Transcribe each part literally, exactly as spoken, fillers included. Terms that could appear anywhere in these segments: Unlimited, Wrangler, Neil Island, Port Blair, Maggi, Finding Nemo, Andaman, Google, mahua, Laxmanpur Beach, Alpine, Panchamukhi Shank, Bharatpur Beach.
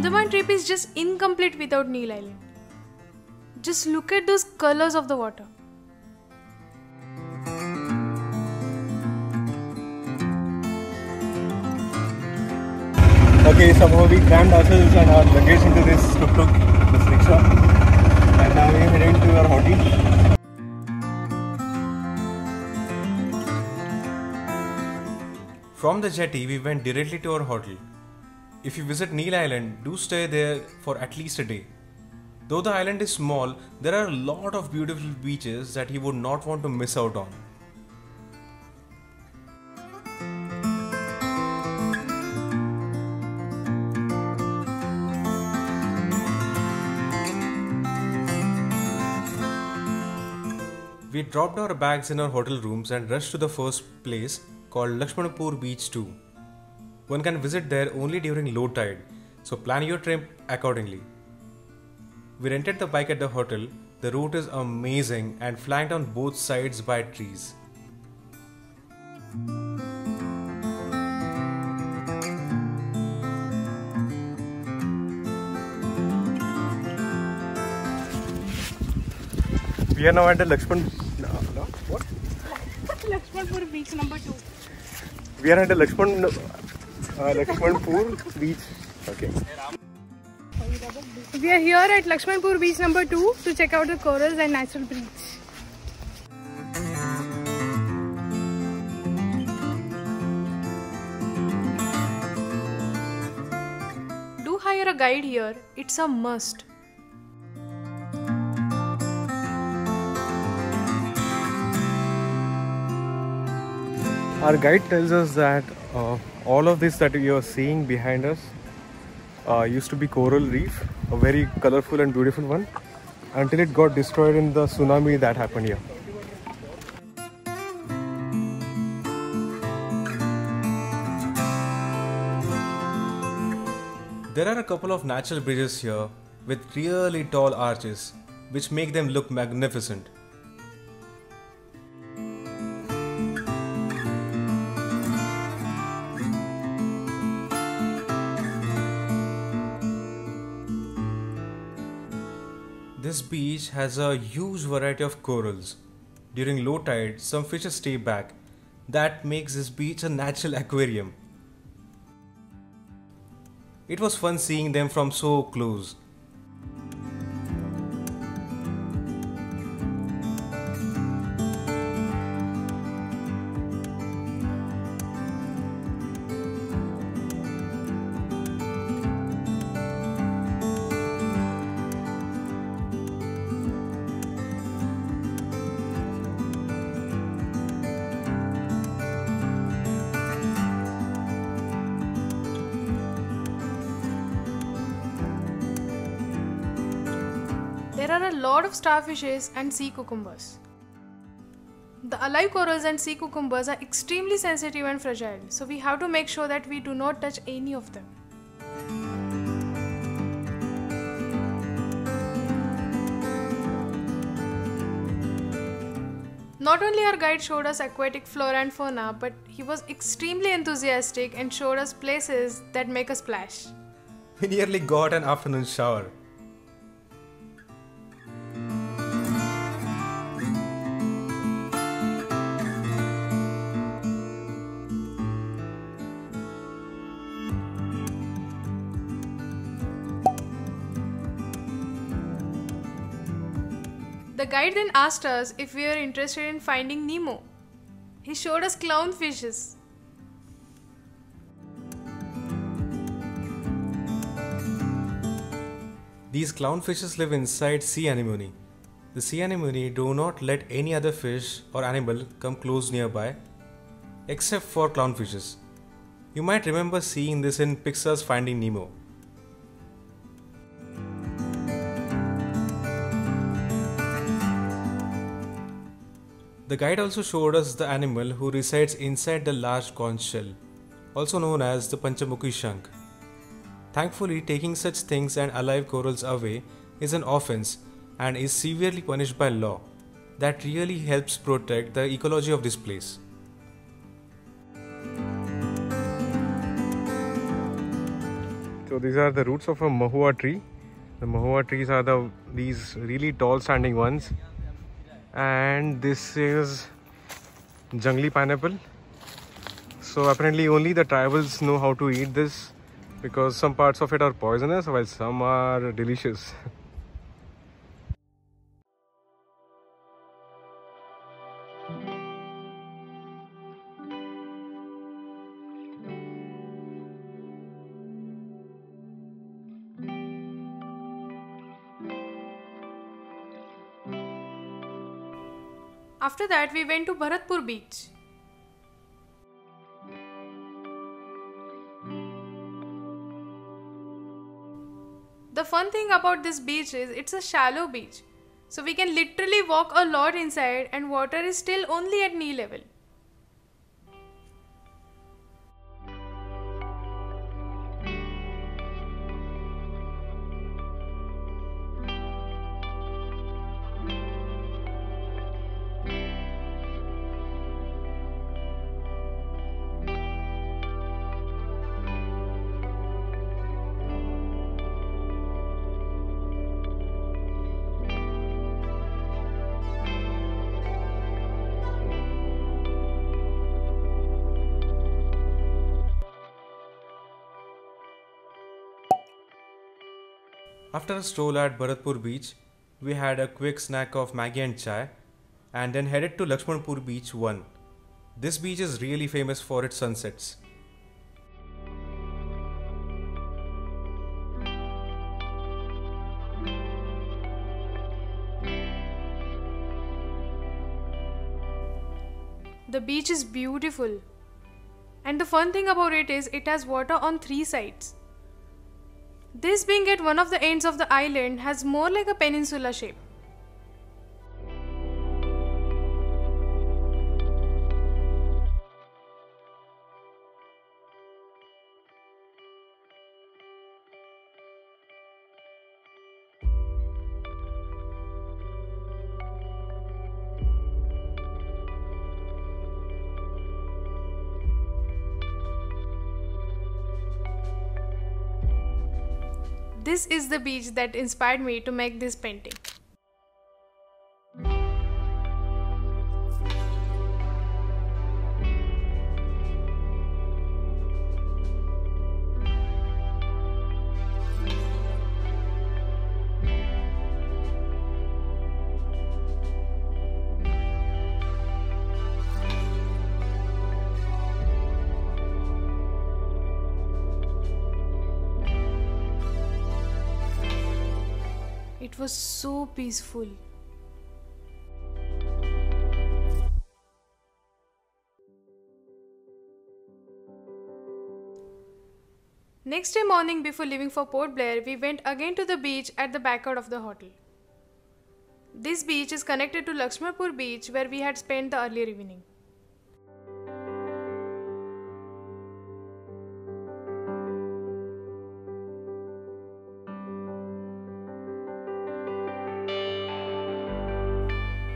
Andaman trip is just incomplete without Neil Island. Just look at those colors of the water. Okay, somehow we crammed ourselves and our luggage into this tuk-tuk, this rickshaw, and now we are heading to our hotel. From the jetty, we went directly to our hotel. If you visit Neil Island, do stay there for at least a day. Though the island is small, there are a lot of beautiful beaches that you would not want to miss out on. We dropped our bags in our hotel rooms and rushed to the first place called Laxmanpur Beach too. One can visit there only during low tide, so plan your trip accordingly. We rented the bike at the hotel. The route is amazing and flanked on both sides by trees. We are now at the Laxmanpur... No, no, what? Laxmanpur Beach number two. We are at the Laxmanpur... Uh, Laxmanpur Beach. Okay. We are here at Laxmanpur Beach number two to check out the corals and natural breach. Do hire a guide here, it's a must. Our guide tells us that uh, all of this that you are seeing behind us uh, used to be coral reef, a very colorful and beautiful one, until it got destroyed in the tsunami that happened here. There are a couple of natural bridges here with really tall arches, which make them look magnificent. This beach has a huge variety of corals. During low tide, some fishes stay back. That makes this beach a natural aquarium. It was fun seeing them from so close. There are a lot of starfishes and sea cucumbers. The alive corals and sea cucumbers are extremely sensitive and fragile, so we have to make sure that we do not touch any of them. Not only our guide showed us aquatic flora and fauna, but he was extremely enthusiastic and showed us places that make a splash. We nearly got an afternoon shower. The guide then asked us if we were interested in finding Nemo. He showed us clownfishes. These clownfishes live inside sea anemone. The sea anemone do not let any other fish or animal come close nearby, except for clownfishes. You might remember seeing this in Pixar's Finding Nemo. The guide also showed us the animal who resides inside the large conch shell, also known as the Panchamukhi Shank. Thankfully, taking such things and alive corals away is an offense and is severely punished by law. That really helps protect the ecology of this place. So these are the roots of a mahua tree. The mahua trees are the these really tall standing ones, and this is jungli pineapple. So apparently only the tribals know how to eat this, because some parts of it are poisonous while some are delicious. After that, we went to Bharatpur Beach. The fun thing about this beach is it's a shallow beach, so we can literally walk a lot inside, and water is still only at knee level. After a stroll at Bharatpur Beach, we had a quick snack of Maggi and chai, and then headed to Laxmanpur Beach one. This beach is really famous for its sunsets. The beach is beautiful, and the fun thing about it is it has water on three sides. This being at one of the ends of the island has more like a peninsula shape. This is the beach that inspired me to make this painting. It was so peaceful. Next day morning, before leaving for Port Blair, we went again to the beach at the backyard of the hotel. This beach is connected to Laxmanpur Beach, where we had spent the earlier evening.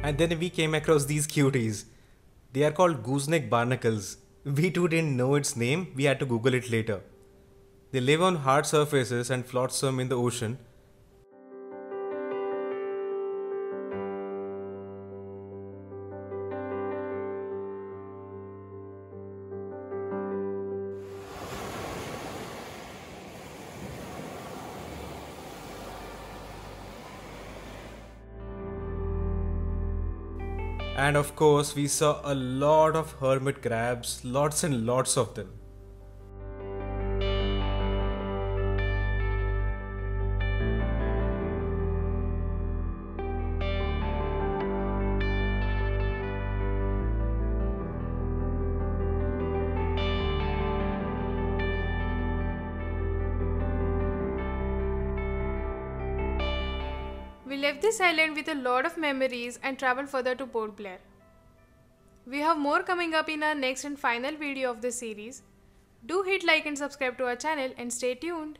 And then we came across these cuties. They are called gooseneck barnacles. We too didn't know its name, we had to Google it later. They live on hard surfaces and flotsam in the ocean. And of course, we saw a lot of hermit crabs, lots and lots of them. We left this island with a lot of memories and traveled further to Port Blair. We have more coming up in our next and final video of this series. Do hit like and subscribe to our channel and stay tuned.